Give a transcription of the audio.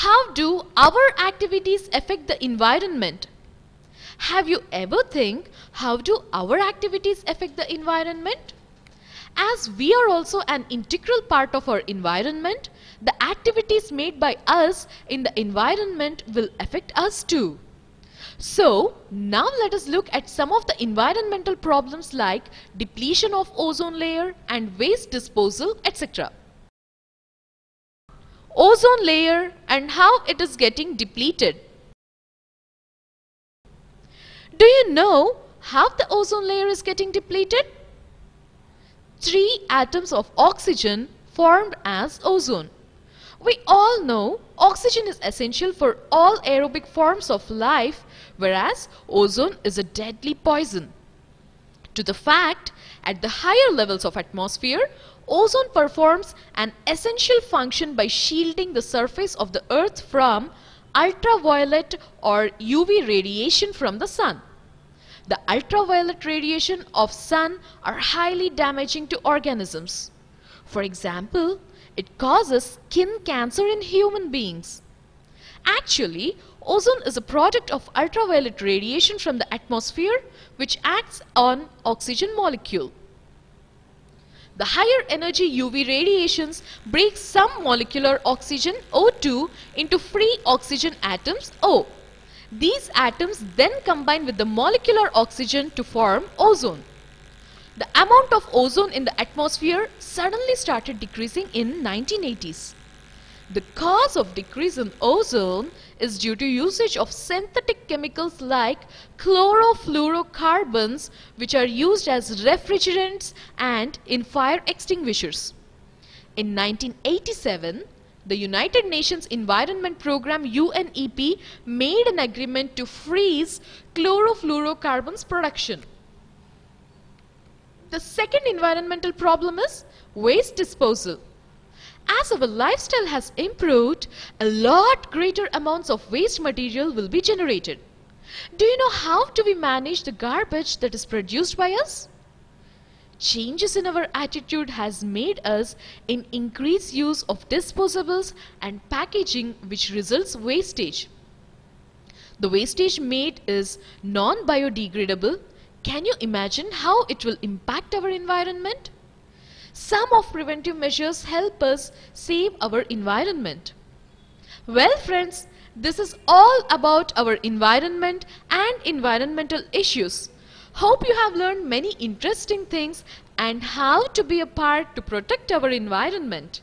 How do our activities affect the environment? Have you ever think how do our activities affect the environment? As we are also an integral part of our environment, the activities made by us in the environment will affect us too. So now let us look at some of the environmental problems like depletion of ozone layer and waste disposal, etc. Ozone layer and how it is getting depleted. Do you know how the ozone layer is getting depleted? 3 atoms of oxygen formed as ozone. We all know oxygen is essential for all aerobic forms of life, whereas ozone is a deadly poison. To the fact, at the higher levels of atmosphere, ozone performs an essential function by shielding the surface of the earth from ultraviolet or UV radiation from the sun. The ultraviolet radiation of sun are highly damaging to organisms. For example, it causes skin cancer in human beings. Actually, ozone is a product of ultraviolet radiation from the atmosphere which acts on oxygen molecule. The higher energy UV radiations break some molecular oxygen O2 into free oxygen atoms O. These atoms then combine with the molecular oxygen to form ozone. The amount of ozone in the atmosphere suddenly started decreasing in 1980s. The cause of decrease in ozone is due to usage of synthetic chemicals like chlorofluorocarbons, which are used as refrigerants and in fire extinguishers. In 1987, the United Nations Environment Programme (UNEP) made an agreement to freeze chlorofluorocarbons production. The second environmental problem is waste disposal. As our lifestyle has improved, a lot greater amounts of waste material will be generated. Do you know how do we manage the garbage that is produced by us? Changes in our attitude has made us in increased use of disposables and packaging, which results wastage. The wastage made is non-biodegradable. Can you imagine how it will impact our environment? Some of preventive measures help us save our environment. Well friends, this is all about our environment and environmental issues. Hope you have learned many interesting things and how to be a part to protect our environment.